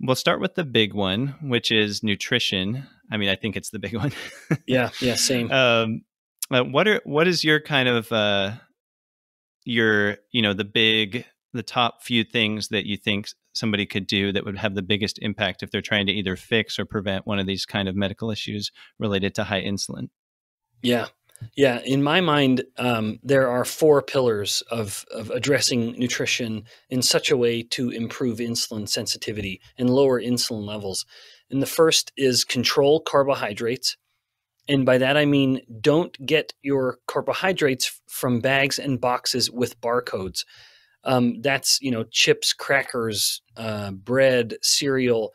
We'll start with the big one, which is nutrition. I mean, I think it's the big one. Yeah, same. What is your kind of the top few things that you think somebody could do that would have the biggest impact if they're trying to either fix or prevent one of these kind of medical issues related to high insulin? Yeah. In my mind, there are four pillars of addressing nutrition in such a way to improve insulin sensitivity and lower insulin levels. And the first is control carbohydrates. And by that, I mean, don't get your carbohydrates from bags and boxes with barcodes. That's, chips, crackers, bread, cereal.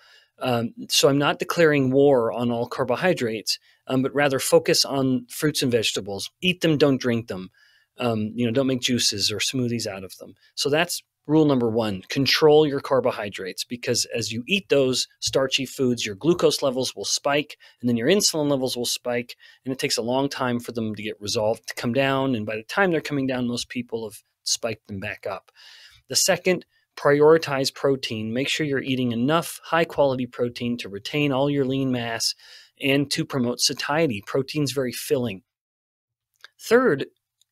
So I'm not declaring war on all carbohydrates. But rather focus on fruits and vegetables. Eat them, don't drink them. Don't make juices or smoothies out of them. So that's rule number one, control your carbohydrates, because as you eat those starchy foods, your glucose levels will spike and then your insulin levels will spike. And it takes a long time for them to get resolved, to come down. And by the time they're coming down, most people have spiked them back up. The second, prioritize protein. Make sure you're eating enough high quality protein to retain all your lean mass and to promote satiety. Protein's very filling. Third,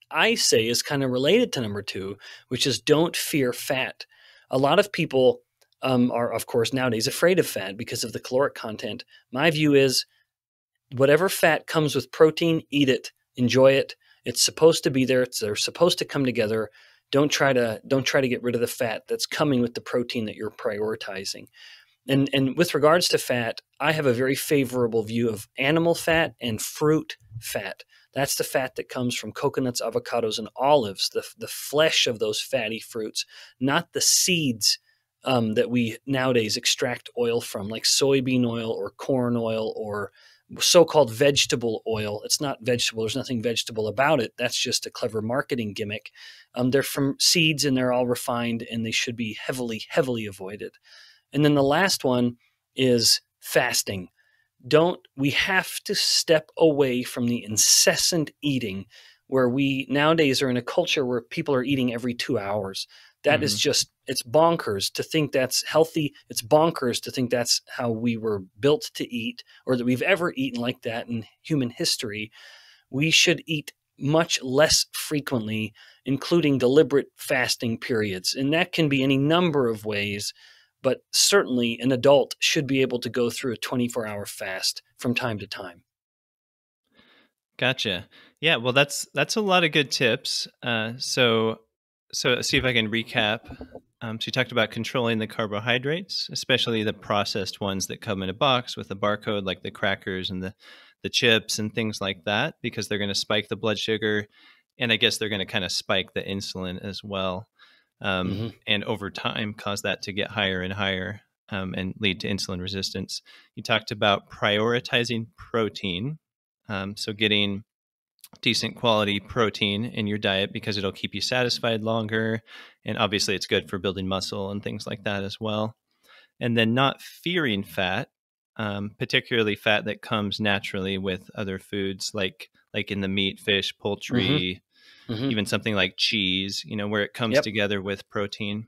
I say, is kind of related to number two, which is don't fear fat. A lot of people are, of course, nowadays afraid of fat because of the caloric content. My view is whatever fat comes with protein, eat it, enjoy it. It's supposed to be there. They're supposed to come together. Don't try to get rid of the fat that's coming with the protein that you're prioritizing. And with regards to fat, I have a very favorable view of animal fat and fruit fat. That's the fat that comes from coconuts, avocados, and olives, the flesh of those fatty fruits, not the seeds that we nowadays extract oil from, like soybean oil or corn oil or so-called vegetable oil. It's not vegetable. There's nothing vegetable about it. That's just a clever marketing gimmick. They're from seeds and they're all refined and they should be heavily, heavily avoided. And then the last one is fasting. We have to step away from the incessant eating where we nowadays are in a culture where people are eating every 2 hours. That is just, it's bonkers to think that's healthy. It's bonkers to think that's how we were built to eat or that we've ever eaten like that in human history. We should eat much less frequently, including deliberate fasting periods. And that can be any number of ways. But certainly an adult should be able to go through a 24-hour fast from time to time. Gotcha. Yeah, well, that's a lot of good tips. So let's see if I can recap. So you talked about controlling the carbohydrates, especially the processed ones that come in a box with a barcode, like the crackers and the chips and things like that, because they're going to spike the blood sugar. And I guess they're going to kind of spike the insulin as well. And over time cause that to get higher and higher and lead to insulin resistance. You talked about prioritizing protein. So getting decent quality protein in your diet because it'll keep you satisfied longer. And obviously it's good for building muscle and things like that as well. And then not fearing fat, particularly fat that comes naturally with other foods like in the meat, fish, poultry, even something like cheese, where it comes together with protein.